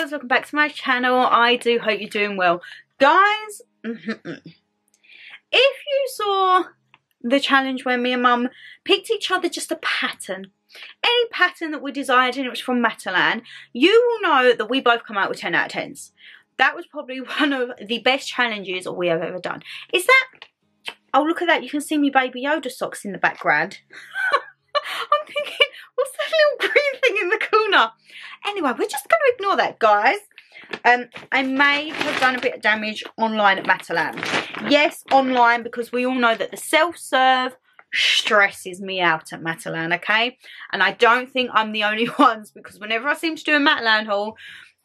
Welcome back to my channel. I do hope you're doing well, guys. If you saw the challenge where me and Mum picked each other just a pattern, any pattern that we desired, and it was from Matalan, you will know that we both come out with 10 out of 10s. That was probably one of the best challenges we have ever done. Is that... oh, look at that, you can see me Baby Yoda socks in the background. I'm thinking, what's that little green thing in the corner? Anyway, we're just going to ignore that, guys. I may have done a bit of damage online at Matalan. Yes, online, because we all know that the self-serve stresses me out at Matalan, okay? And I don't think I'm the only ones, because whenever I seem to do a Matalan haul,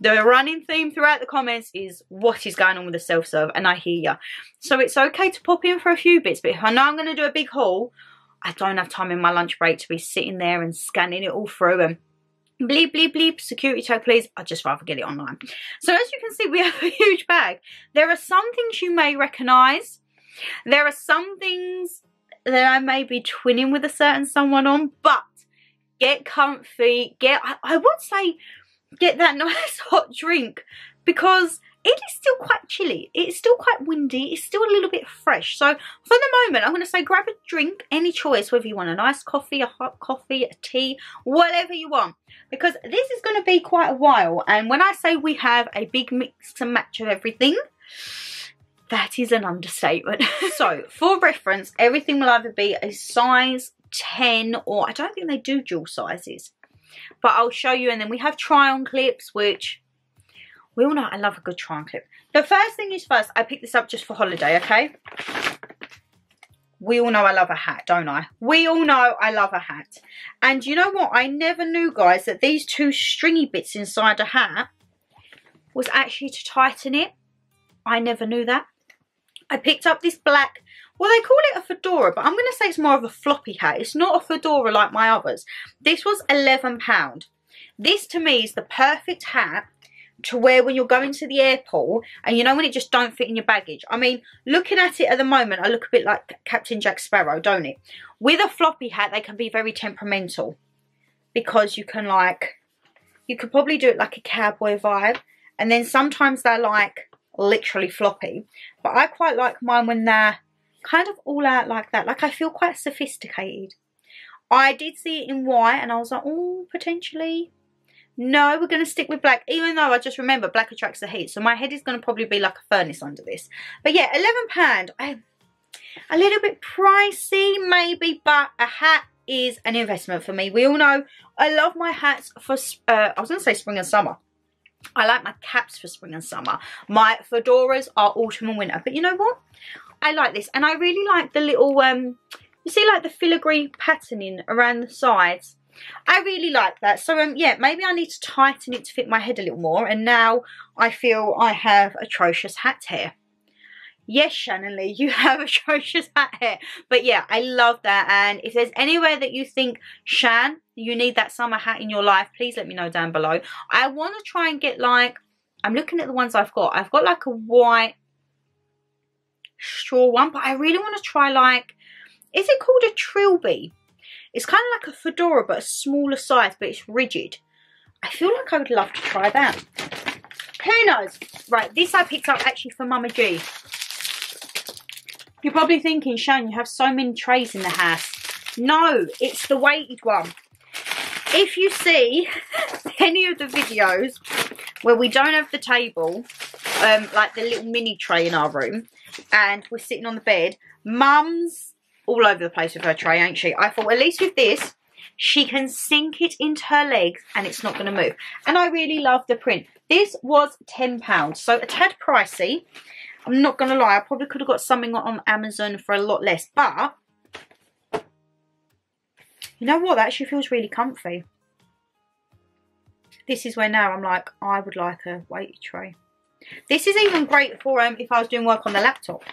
the running theme throughout the comments is what is going on with the self-serve, and I hear you. So it's okay to pop in for a few bits, but if I know I'm going to do a big haul, I don't have time in my lunch break to be sitting there and scanning it all through and bleep, bleep, bleep, security check, please. I'd just rather get it online. So as you can see, we have a huge bag. There are some things you may recognise. There are some things that I may be twinning with a certain someone on, but get comfy. I would say get that nice hot drink, because it is still quite chilly, it's still quite windy, it's still a little bit fresh. So for the moment, I'm going to say grab a drink, any choice, whether you want an iced coffee, a hot coffee, a tea, whatever you want, because this is going to be quite a while. And when I say we have a big mix and match of everything, that is an understatement. So for reference, everything will either be a size 10, or I don't think they do dual sizes, but I'll show you. And then we have try on clips, which... we all know I love a good try on clip. The first thing is first, I picked this up just for holiday, okay? We all know I love a hat, don't I? We all know I love a hat. And you know what? I never knew, guys, that these two stringy bits inside a hat was actually to tighten it. I never knew that. I picked up this black, well, they call it a fedora, but I'm going to say it's more of a floppy hat. It's not a fedora like my others. This was £11. This, to me, is the perfect hat to wear when you're going to the airport, and you know, when it just don't fit in your baggage. I mean, looking at it at the moment, I look a bit like Captain Jack Sparrow, don't it? With a floppy hat, they can be very temperamental, because you can, like, you could probably do it like a cowboy vibe, and then sometimes they're like literally floppy. But I quite like mine when they're kind of all out like that. Like, I feel quite sophisticated. I did see it in white and I was like, oh, potentially... no, we're going to stick with black, even though I just remember black attracts the heat. So my head is going to probably be like a furnace under this. But yeah, £11. A little bit pricey maybe, but a hat is an investment for me. We all know I love my hats for, I was going to say spring and summer. I like my caps for spring and summer. My fedoras are autumn and winter. But you know what? I like this. And I really like the little, you see like the filigree patterning around the sides. I really like that. So yeah, maybe I need to tighten it to fit my head a little more. And now I feel I have atrocious hat hair. Yes, Shannon Lee, you have atrocious hat hair. But yeah, I love that. And if there's anywhere that you think, Shan, you need that summer hat in your life, please let me know down below. I want to try and get like, I'm looking at the ones I've got. I've got like a white straw one, but I really want to try like, is it called a trilby? It's kind of like a fedora, but a smaller size, but it's rigid. I feel like I would love to try that. Who knows? Right, this I picked up actually for Mama G. You're probably thinking, Shan, you have so many trays in the house. No, it's the weighted one. If you see any of the videos where we don't have the table, like the little mini tray in our room, and we're sitting on the bed, Mum's all over the place with her tray, ain't she? I thought, at least with this, she can sink it into her legs and it's not going to move. And I really love the print. This was £10, so a tad pricey. I'm not going to lie, I probably could have got something on Amazon for a lot less. But, you know what? That actually feels really comfy. This is where now I'm like, I would like a weighted tray. This is even great for if I was doing work on the laptop.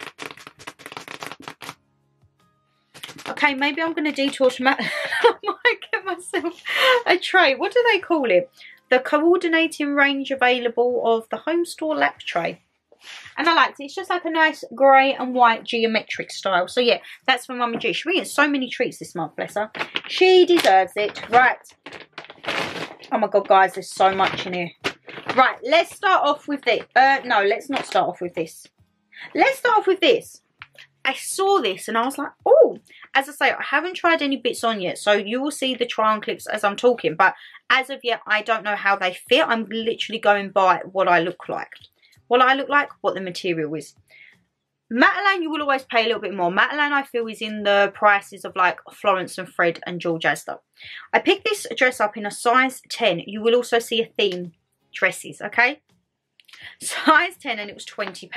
Okay, maybe I'm going to detour to Matalan. I might get myself a tray. What do they call it? The coordinating range available of the home store lap tray. and I liked it. It's just like a nice grey and white geometric style. So yeah, that's for Mama G. She really gets so many treats this month, bless her. She deserves it. Right. Oh my god, guys, there's so much in here. Right, let's start off with this. No, let's not start off with this. Let's start off with this. I saw this and I was like, oh, as I say, I haven't tried any bits on yet, so you will see the try on clips as I'm talking, but as of yet, I don't know how they fit. I'm literally going by what I look like. What I look like, what the material is. Matalan, you will always pay a little bit more. Matalan, I feel, is in the prices of like Florence and Fred and George Asda. I picked this dress up in a size 10. You will also see a theme dresses, okay? Size 10 and it was £20.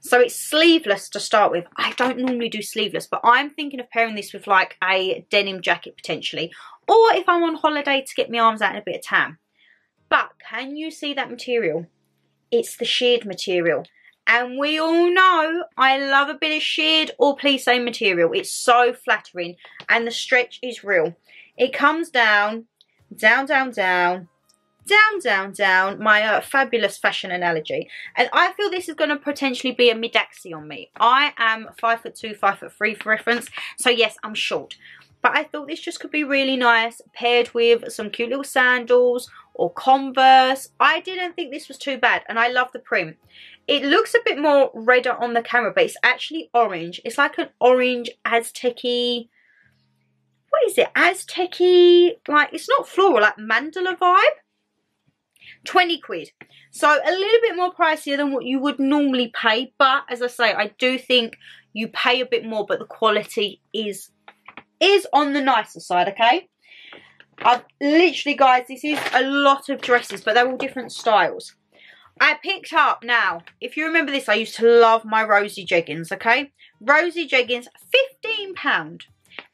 So it's sleeveless to start with. I don't normally do sleeveless, but I'm thinking of pairing this with like a denim jacket potentially. Or if I'm on holiday, to get my arms out and a bit of tan. But can you see that material? It's the sheared material. And we all know I love a bit of sheared or plissé material. It's so flattering and the stretch is real. It comes down, down, down, down. Down, down, down, my fabulous fashion analogy. And I feel this is going to potentially be a mid-axis on me. I am 5'2", 5'3" for reference. So yes, I'm short. But I thought this just could be really nice, paired with some cute little sandals or Converse. I didn't think this was too bad, and I love the print. It looks a bit more redder on the camera, but it's actually orange. It's like an orange Aztec-y... What is it? Aztec-y... Like, it's not floral, like mandala vibe. 20 quid, so a little bit more pricier than what you would normally pay, but as I say, I do think you pay a bit more, but the quality is on the nicer side, okay? I've literally, guys, this is a lot of dresses, but they're all different styles. I picked up, now, if you remember this, I used to love my Rosie jeggings, okay? Rosie jeggings, £15.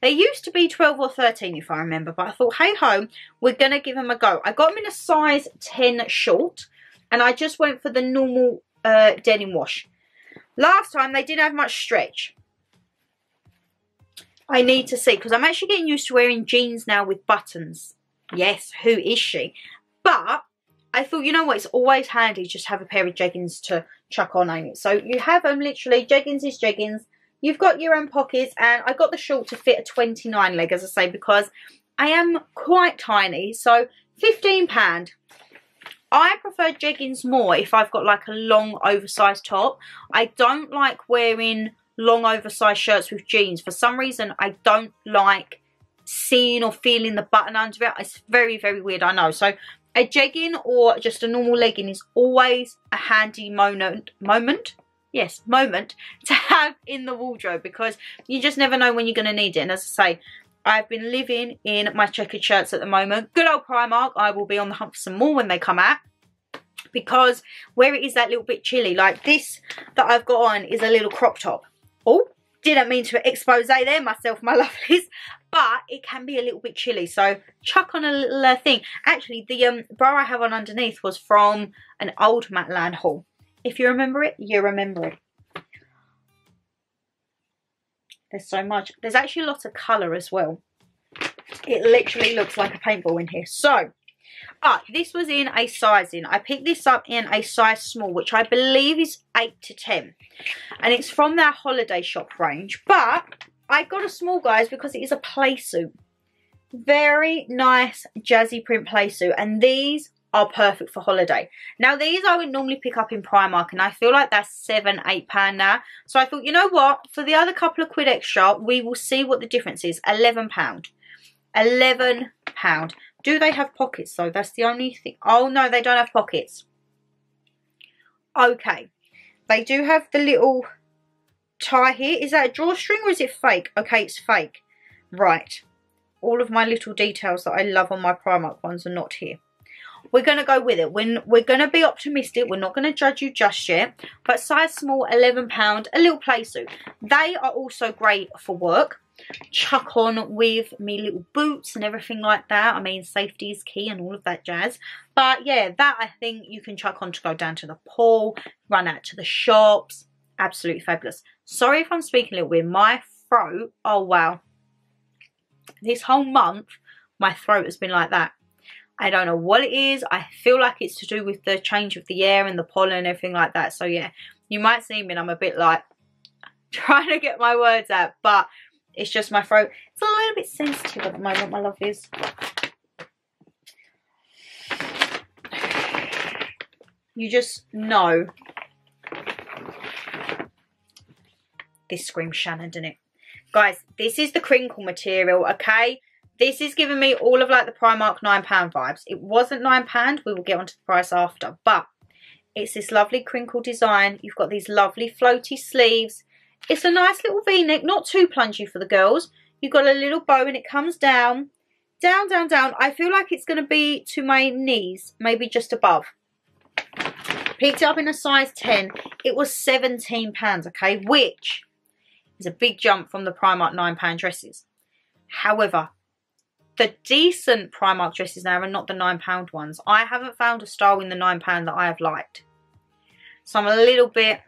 They used to be 12 or 13 if I remember, but I thought, hey ho, we're going to give them a go. I got them in a size 10 short, and I just went for the normal denim wash. Last time, they didn't have much stretch. I need to see, because I'm actually getting used to wearing jeans now with buttons. Yes, who is she? But I thought, you know what, it's always handy just have a pair of jeggings to chuck on, ain't it? So you have them literally, jeggings is jeggings. You've got your own pockets, and I got the short to fit a 29 leg, as I say, because I am quite tiny. So £15. I prefer jeggings more if I've got like a long oversized top. I don't like wearing long oversized shirts with jeans. For some reason, I don't like seeing or feeling the button under it. It's very, very weird, I know. So a jegging or just a normal legging is always a handy moment to have in the wardrobe, because you just never know when you're going to need it. And as I say, I've been living in my checkered shirts at the moment. Good old Primark. I will be on the hunt for some more when they come out, because where it is that little bit chilly, like this that I've got on is a little crop top. Oh, didn't mean to expose there myself, my lovelies, but it can be a little bit chilly, so chuck on a little thing. Actually, the bra I have on underneath was from an old Matalan haul. If you remember it, you remember it. There's so much. There's actually a lot of colour as well. It literally looks like a paintball in here. So, this was in a sizing. I picked this up in a size small, which I believe is 8 to 10. And it's from their holiday shop range. But I got a small, guys, because it is a play suit. Very nice jazzy print play suit. And these are perfect for holiday. Now, these I would normally pick up in Primark, and I feel like that's £7, £8 now. So I thought, you know what, for the other couple of quid extra, we will see what the difference is. £11. Do they have pockets though? That's the only thing. Oh no, they don't have pockets. Okay, they do have the little tie here. Is that a drawstring or is it fake? Okay, it's fake. Right, all of my little details that I love on my Primark ones are not here. We're going to go with it. We're going to be optimistic. We're not going to judge you just yet. But size small, £11, a little play suit. They are also great for work. Chuck on with me little boots and everything like that. I mean, safety is key and all of that jazz. But yeah, that I think you can chuck on to go down to the pool, run out to the shops. Absolutely fabulous. Sorry if I'm speaking a little weird. My throat, oh wow. This whole month, my throat has been like that. I don't know what it is. I feel like it's to do with the change of the air and the pollen and everything like that. So yeah, you might see me and I'm a bit like trying to get my words out, but it's just my throat. It's a little bit sensitive at the moment, my love is. You just know. This screams Shannon, doesn't it? Guys, this is the crinkle material, okay? This is giving me all of like the Primark £9 vibes. It wasn't £9, we will get onto the price after. But it's this lovely crinkle design. You've got these lovely floaty sleeves. It's a nice little V-neck, not too plungy for the girls. You've got a little bow and it comes down. Down, down, down. I feel like it's going to be to my knees, maybe just above. Picked it up in a size 10. It was £17, okay, which is a big jump from the Primark £9 dresses. However, the decent Primark dresses now are not the £9 ones. I haven't found a style in the £9 that I have liked. So I'm a little bit,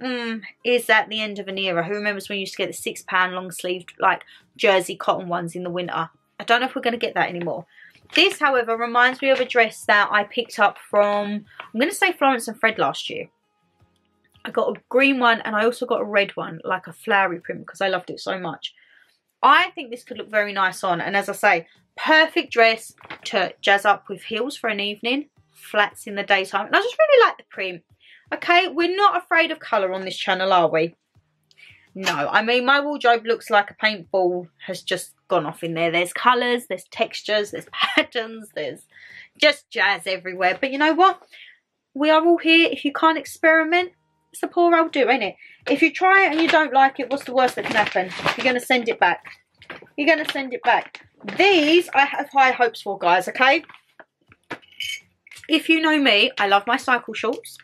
is that the end of an era? Who remembers when you used to get the £6 long sleeved like jersey cotton ones in the winter? I don't know if we're going to get that anymore. This, however, reminds me of a dress that I picked up from, I'm going to say Florence and Fred last year. I got a green one and I also got a red one, like a flowery print, because I loved it so much. I think this could look very nice on. And as I say, perfect dress to jazz up with heels for an evening, flats in the daytime. And I just really like the print. Okay, we're not afraid of colour on this channel, are we? No, I mean, my wardrobe looks like a paintball has just gone off in there. There's colours, there's textures, there's patterns, there's just jazz everywhere. But you know what? We are all here. If you can't experiment, it's a poor old do, ain't it? If you try it and you don't like it, what's the worst that can happen? You're going to send it back. You're going to send it back. These I have high hopes for, guys, okay? If you know me, I love my cycle shorts.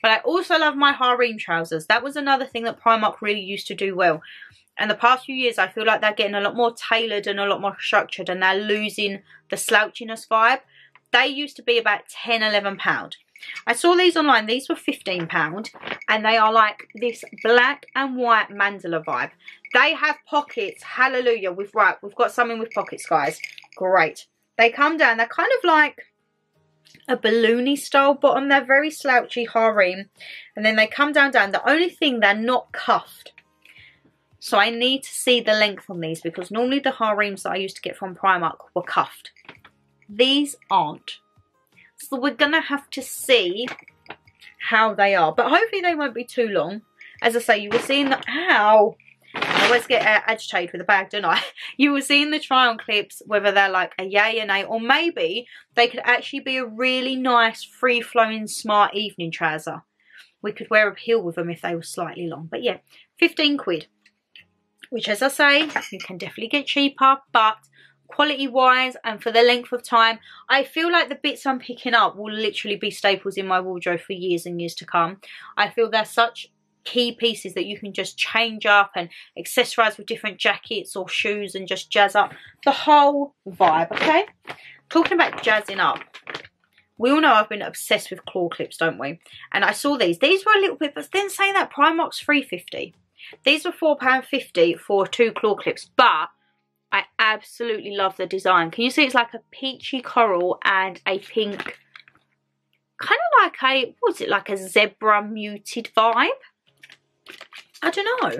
But I also love my harem trousers. That was another thing that Primark really used to do well. And the past few years, I feel like they're getting a lot more tailored and a lot more structured. And they're losing the slouchiness vibe. They used to be about £10, £11. I saw these online. These were £15. And they are like this black and white mandala vibe. They have pockets. Hallelujah. We've got something with pockets, guys. Great. They come down. They're kind of like a balloony style bottom. They're very slouchy harem, and then they come down. The only thing, they're not cuffed, so I need to see the length on these, because normally the harems that I used to get from Primark were cuffed. These aren't, so we're gonna have to see how they are, but hopefully they won't be too long. As I say, you were seeing the ow, I always get agitated with a bag, don't I? You will see in the try on clips whether they're like a yay and a, or maybe they could actually be a really nice free flowing smart evening trouser. We could wear a heel with them if they were slightly long. But yeah, 15 quid, which as I say, you can definitely get cheaper, but quality wise and for the length of time, I feel like the bits I'm picking up will literally be staples in my wardrobe for years and years to come. I feel they're such key pieces that you can just change up and accessorize with different jackets or shoes and just jazz up the whole vibe, okay? Talking about jazzing up, we all know I've been obsessed with claw clips, don't we? And I saw these. These were a little bit, but then saying that, Primark's £3.50. These were £4.50 for 2 claw clips, but I absolutely love the design. Can you see it's like a peachy coral and a pink, kind of like a, what was it, like a zebra muted vibe? I don't know,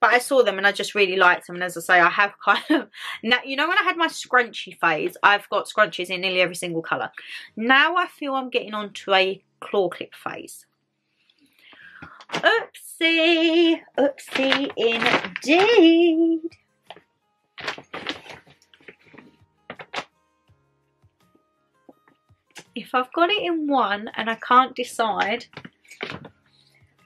but I saw them and I just really liked them. And as I say, I have kind of, now, you know, when I had my scrunchy phase, I've got scrunchies in nearly every single colour. Now I feel I'm getting onto a claw clip phase. Oopsie, oopsie indeed. If I've got it in one and I can't decide,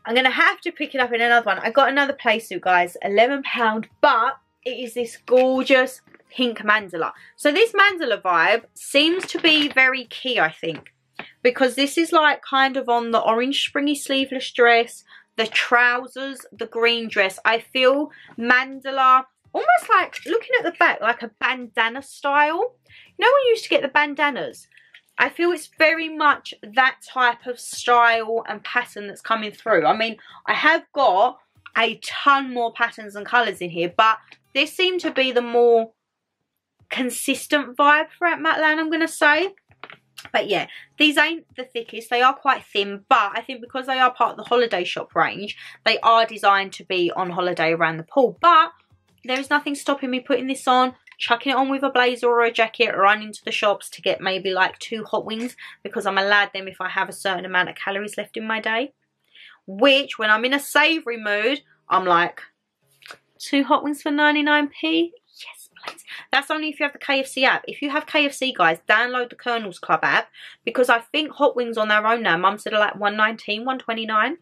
I'm going to have to pick it up in another one. I got another play suit, guys, £11, but it is this gorgeous pink mandala. So this mandala vibe seems to be very key, I think, because this is like kind of on the orange springy sleeveless dress, the trousers, the green dress. I feel mandala, almost like, looking at the back, like a bandana style. You know when you used to get the bandanas? I feel it's very much that type of style and pattern that's coming through. I mean, I have got a ton more patterns and colours in here, but this seemed to be the more consistent vibe throughout Matalan, I'm going to say. But yeah, these ain't the thickest. They are quite thin, but I think because they are part of the holiday shop range, they are designed to be on holiday around the pool. But there is nothing stopping me putting this on, chucking it on with a blazer or a jacket, or running to the shops to get maybe like 2 hot wings, because I'm allowed them if I have a certain amount of calories left in my day. Which, when I'm in a savoury mood, I'm like, 2 hot wings for 99p? Yes, please. That's only if you have the KFC app. If you have KFC, guys, download the Colonel's Club app, because I think hot wings on their own now, Mum said, are like 119, 129.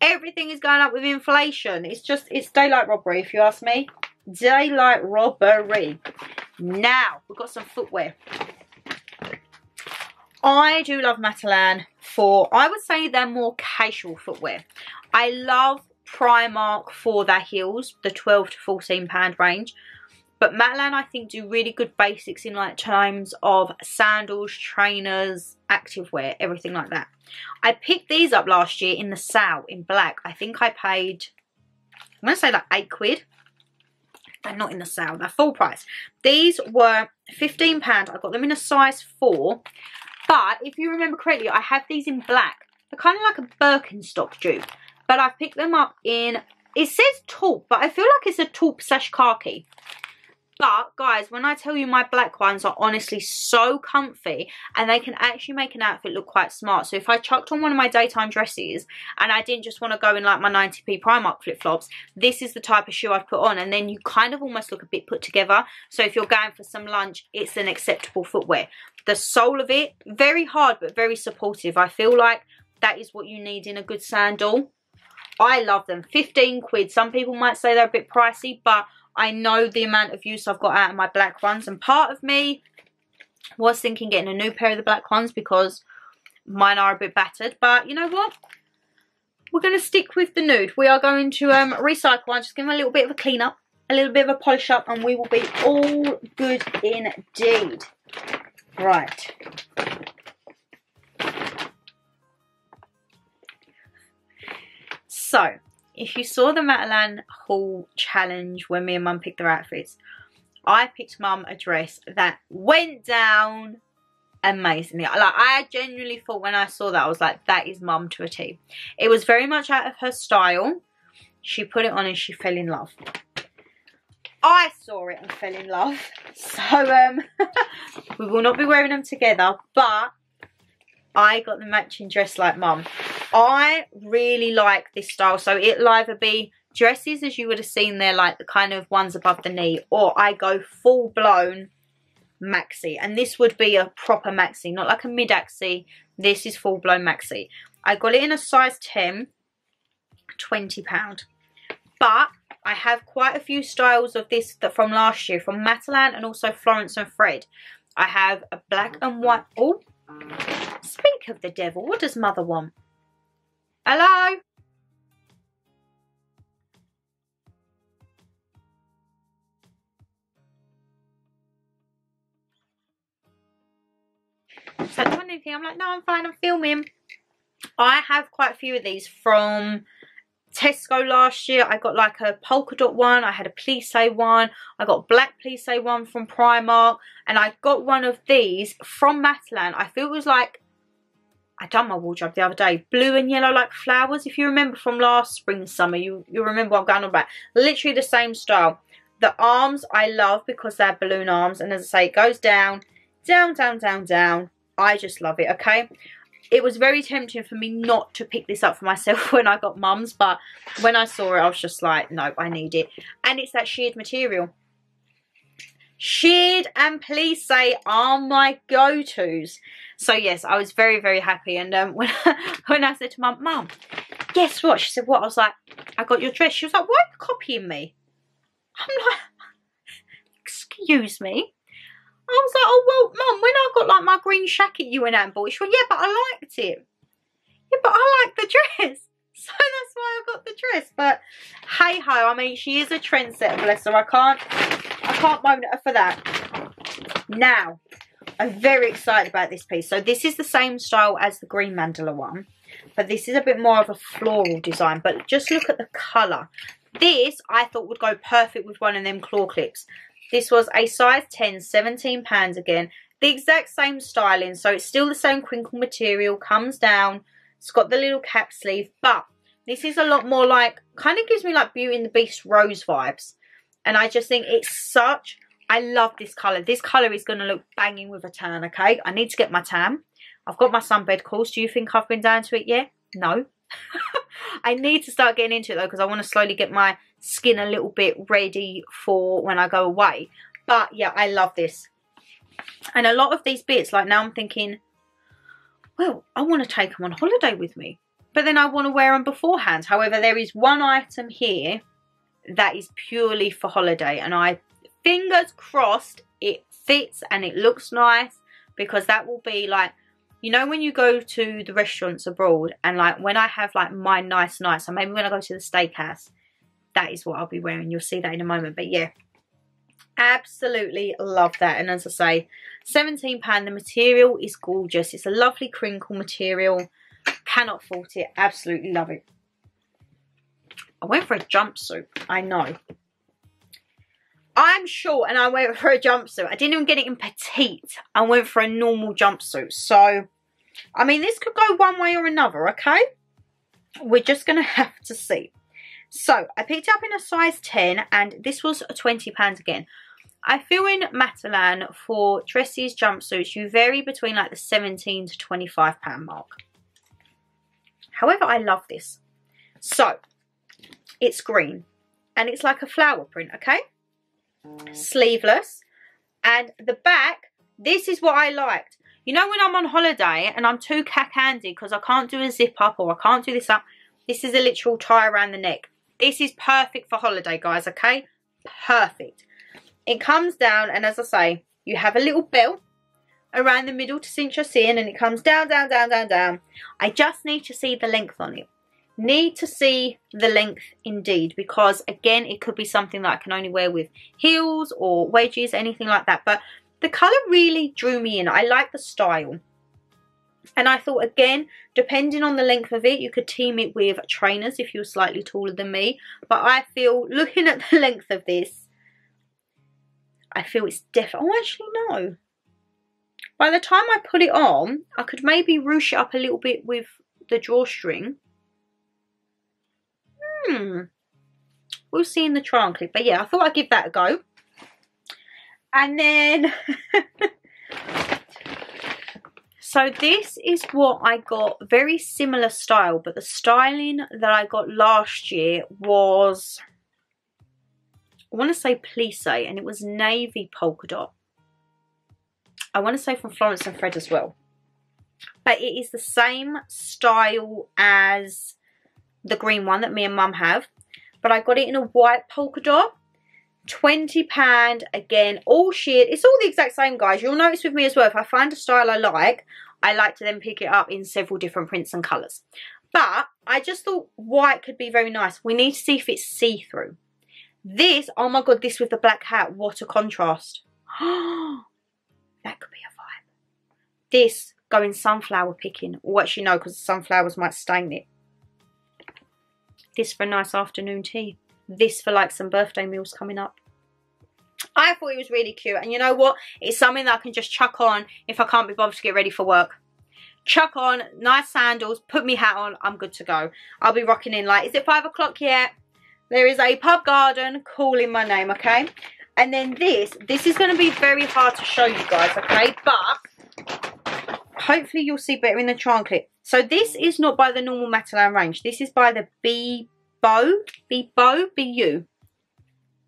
Everything is going up with inflation. It's just, it's daylight robbery, if you ask me. Daylight robbery. Now, we've got some footwear. I do love Matalan for, I would say, they're more casual footwear. I love Primark for their heels, the 12 to 14 pound range. But Matalan, I think, do really good basics in like terms of sandals, trainers, activewear, everything like that. I picked these up last year in the sale in black. I think I paid, I'm going to say like £8. They're not in the sale, they're full price. These were £15. I got them in a size 4. But if you remember correctly, I have these in black. They're kind of like a Birkenstock dupe. But I've picked them up in, it says taupe, but I feel like it's a taupe sash khaki. But, guys, when I tell you my black ones are honestly so comfy, and they can actually make an outfit look quite smart. So if I chucked on one of my daytime dresses and I didn't just want to go in like my 90p Primark flip-flops, this is the type of shoe I'd put on, and then you kind of almost look a bit put together. So if you're going for some lunch, it's an acceptable footwear. The sole of it, very hard but very supportive. I feel like that is what you need in a good sandal. I love them. £15. Some people might say they're a bit pricey, but I know the amount of use I've got out of my black ones, and part of me was thinking getting a new pair of the black ones because mine are a bit battered. But you know what? We're going to stick with the nude. We are going to recycle one, just give them a little bit of a clean up, a little bit of a polish up, and we will be all good indeed. Right. So, if you saw the Matalan haul challenge when me and Mum picked their outfits, I picked Mum a dress that went down amazingly. Like, I genuinely thought when I saw that, I was like, that is Mum to a T. It was very much out of her style. She put it on and she fell in love. I saw it and fell in love. So, we will not be wearing them together, but I got the matching dress like Mum. I really like this style, so it'll either be dresses, as you would have seen there, like the kind of ones above the knee, or I go full blown maxi, and this would be a proper maxi, not like a mid maxi. This is full blown maxi. I got it in a size 10, £20, but I have quite a few styles of this that from last year, from Matalan and also Florence and Fred. I have a black and white. Oh, speak of the devil, what does Mother want? Hello? So I don't want anything. I'm like, no, I'm fine, I'm filming. I have quite a few of these from Tesco last year. I got like a polka dot one, I had a plissé one, I got black plissé one from Primark, and I got one of these from Matalan. I feel it was like, I done my wardrobe the other day, blue and yellow like flowers. If you remember from last spring, summer, you remember what I'm going on about. Literally the same style. The arms I love because they're balloon arms, and as I say, it goes down, down, down, down, down. I just love it, okay? It was very tempting for me not to pick this up for myself when I got Mum's, but when I saw it, I was just like, nope, I need it. And it's that sheared material. Sheared and plissé are my go-tos. So yes, I was very, very happy. And when I said to Mum, Mum, guess what? She said, what? I was like, I got your dress. She was like, why are you copying me? I'm like, excuse me? I was like, oh, well, Mum, when I got like my green jacket you went out and bought, she went, yeah, but I liked it. Yeah, but I like the dress. So that's why I got the dress. But hey ho, I mean, she is a trendsetter, bless her. I can't moan at her for that. Now, I'm very excited about this piece. So this is the same style as the green mandala one, but this is a bit more of a floral design. But just look at the colour. This, I thought, would go perfect with one of them claw clips. This was a size 10, £17 again. the exact same styling, so it's still the same crinkle material, comes down, it's got the little cap sleeve, but this is a lot more like, kind of gives me like Beauty and the Beast rose vibes. And I just think it's such, I love this colour. This colour is going to look banging with a tan, okay? I need to get my tan. I've got my sunbed course. Do you think I've been down to it yet? No. I need to start getting into it though, because I want to slowly get my skin a little bit ready for when I go away. But yeah, I love this. And a lot of these bits, like now I'm thinking, well, I want to take them on holiday with me. But then I want to wear them beforehand. However, there is one item here that is purely for holiday. And I, fingers crossed, it fits and it looks nice. Because that will be like, you know when you go to the restaurants abroad. And like when I have like my nice night. So maybe when I go to the steakhouse. That is what I'll be wearing. You'll see that in a moment. But yeah. Absolutely love that. And as I say, £17. The material is gorgeous. It's a lovely crinkle material. Cannot fault it. Absolutely love it. I went for a jumpsuit. I know. I'm short and I went for a jumpsuit. I didn't even get it in petite. I went for a normal jumpsuit. So, I mean, this could go one way or another, okay? We're just going to have to see. So, I picked up in a size 10 and this was £20 again. I feel in Matalan for dresses, jumpsuits, you vary between like the £17 to £25 mark. However, I love this. So, it's green and it's like a flower print, okay? Sleeveless. And the back, this is what I liked. You know when I'm on holiday and I'm too cack-handy because I can't do a zip up or I can't do this up. This is a literal tie around the neck. This is perfect for holiday, guys, okay? Perfect. It comes down and as I say, you have a little belt around the middle to cinch us in and it comes down, down, down, down, down. I just need to see the length on it. Need to see the length indeed, because again, it could be something that I can only wear with heels or wedges, anything like that. But the colour really drew me in. I like the style. And I thought, again, depending on the length of it, you could team it with trainers if you're slightly taller than me. But I feel, looking at the length of this, I feel it's definitely... Oh, actually, no. By the time I put it on, I could maybe ruche it up a little bit with the drawstring. We'll see in the trial clip. But yeah, I thought I'd give that a go. And then... So this is what I got, very similar style, but the styling that I got last year was, I want to say plissé, and it was navy polka dot. I want to say from Florence and Fred as well. But it is the same style as the green one that me and Mum have, but I got it in a white polka dot. £20 again, all sheer. It's all the exact same, guys. You'll notice with me as well, if I find a style I like to then pick it up in several different prints and colours. But I just thought white could be very nice. We need to see if it's see-through. This, oh my god, this with the black hat, what a contrast. That could be a vibe. This, going sunflower picking. Or actually no, because the sunflowers might stain it. This for a nice afternoon tea. This for like some birthday meals coming up. I thought it was really cute, and you know what, it's something that I can just chuck on if I can't be bothered to get ready for work. Chuck on nice sandals, put me hat on, I'm good to go. I'll be rocking in like, is it 5 o'clock yet? There is a pub garden calling my name, okay? And then this is going to be very hard to show you guys, okay, but hopefully you'll see better in the trial clip. So this is not by the normal Matalan range, this is by the Be Beau, Be Beau, Be You.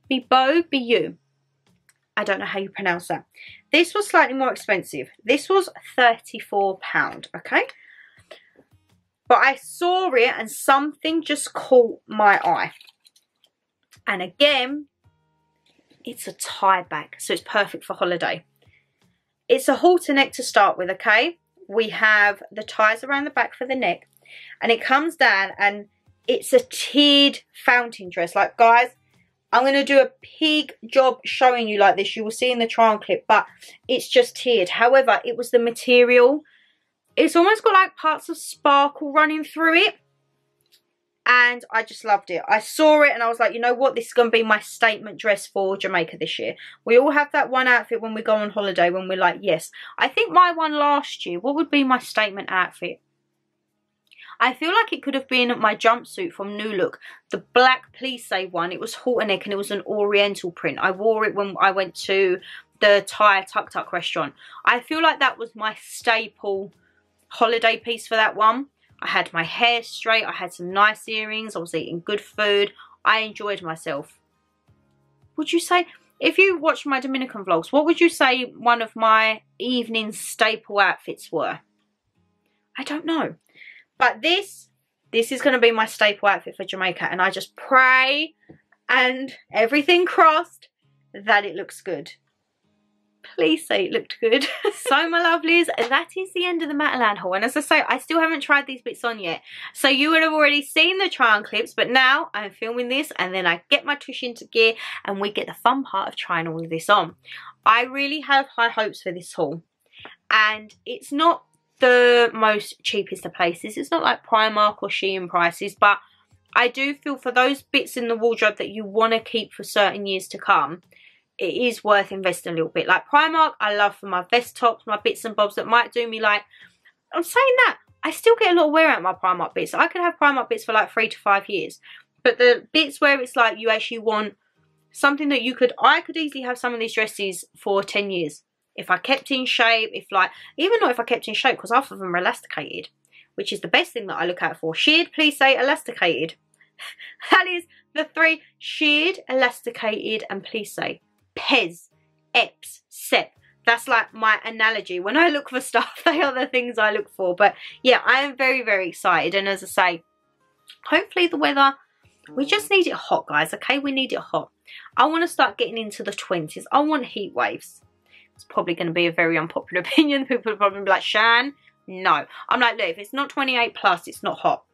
Be Beau, Be You. I don't know how you pronounce that. This was slightly more expensive. This was £34, okay? But I saw it and something just caught my eye. And again, it's a tie back, so it's perfect for holiday. It's a Hortenik to start with, okay? We have the ties around the back for the neck. And it comes down and... It's a tiered fountain dress. Like, guys, I'm going to do a big job showing you like this. You will see in the trial clip, but it's just tiered. However, it was the material. It's almost got like parts of sparkle running through it. and I just loved it. I saw it and I was like, you know what, this is going to be my statement dress for Jamaica this year. We all have that one outfit when we go on holiday when we're like, yes. I think my one last year, what would be my statement outfit? I feel like it could have been my jumpsuit from New Look, the black plissé one. It was Hortenik and it was an oriental print. I wore it when I went to the Thai Tuk Tuk restaurant. I feel like that was my staple holiday piece for that one. I had my hair straight, I had some nice earrings, I was eating good food, I enjoyed myself. Would you say, if you watch my Dominican vlogs, what would you say one of my evening staple outfits were? I don't know. But this is going to be my staple outfit for Jamaica. And I just pray and everything crossed that it looks good. Please say it looked good. So my lovelies, that is the end of the Matalan haul. And as I say, I still haven't tried these bits on yet. So you would have already seen the try on clips. But now I'm filming this and then I get my tush into gear. And we get the fun part of trying all of this on. I really have high hopes for this haul. And it's not the most cheapest of places. It's not like Primark or Shein prices, but I do feel for those bits in the wardrobe that you want to keep for certain years to come, it is worth investing a little bit. Like Primark, I love for my vest tops, my bits and bobs that might do me like, I'm saying that, I still get a lot of wear out of my Primark bits. I could have Primark bits for like 3 to 5 years, but the bits where it's like you actually want something that you could, I could easily have some of these dresses for 10 years. If I kept in shape, if like, even not if I kept in shape, because half of them are elasticated, which is the best thing that I look out for. Sheared, please say elasticated. That is the three: sheared, elasticated, and please say. Pez, eps, sep. That's like my analogy. When I look for stuff, they are the things I look for. But yeah, I am very, very excited. And as I say, hopefully the weather, we just need it hot, guys, okay? We need it hot. I want to start getting into the 20s. I want heat waves. It's probably going to be a very unpopular opinion. People will probably be like, Shan, no. I'm like, look, if it's not 28 plus, it's not hot.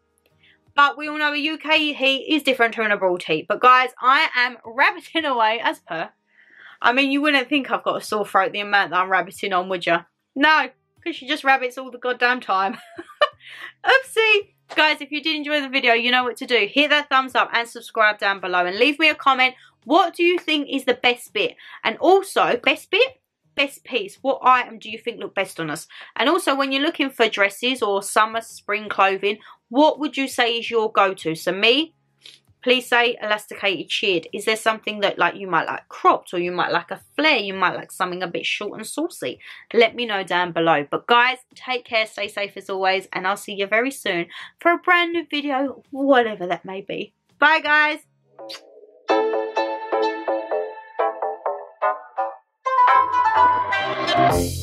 But we all know a UK heat is different to an abroad heat. But guys, I am rabbiting away as per. I mean, you wouldn't think I've got a sore throat the amount that I'm rabbiting on, would you? No, because she just rabbits all the goddamn time. Oopsie. Guys, if you did enjoy the video, you know what to do. Hit that thumbs up and subscribe down below. And leave me a comment. What do you think is the best bit? And also, best bit? Best piece, what item do you think look best on us? And also, when you're looking for dresses or summer spring clothing, what would you say is your go-to? So me, please say elasticated, sheared. Is there something that like you might like cropped, or you might like a flare, you might like something a bit short and saucy? Let me know down below. But guys, take care, stay safe as always, and I'll see you very soon for a brand new video, whatever that may be. Bye guys. We'll be right back.